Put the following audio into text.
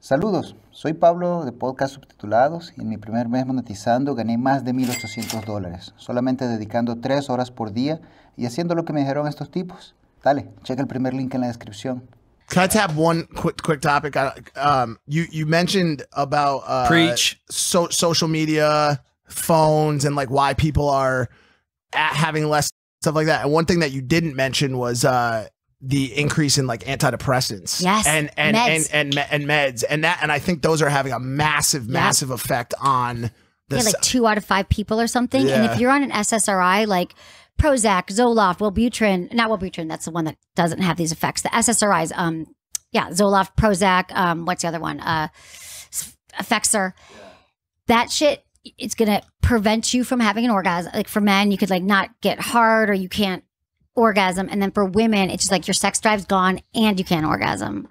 Saludos, soy Pablo de Podcasts Subtitulados y en mi primer mes monetizando gané más de $1,800, solamente dedicando 3 horas por día y haciendo lo que me dijeron estos tipos. Dale, checa el primer link en la descripción. Can I tap one quick topic? You mentioned about Preach, social media, phones, and like why people are having less stuff like that. And one thing that you didn't mention was the increase in like antidepressants, yes, and meds, and I think those are having a massive effect on this. Yeah, like 2 out of 5 people or something. Yeah. And if you're on an SSRI, like Prozac, Zoloft, Wellbutrin, not Wellbutrin, that's the one that doesn't have these effects. The SSRIs, yeah, Zoloft, Prozac, what's the other one? Effexor. Yeah. That shit, it's gonna prevent you from having an orgasm. Like for men, you could like not get hard or you can't orgasm, and then for women it's just like your sex drive's gone and you can't orgasm.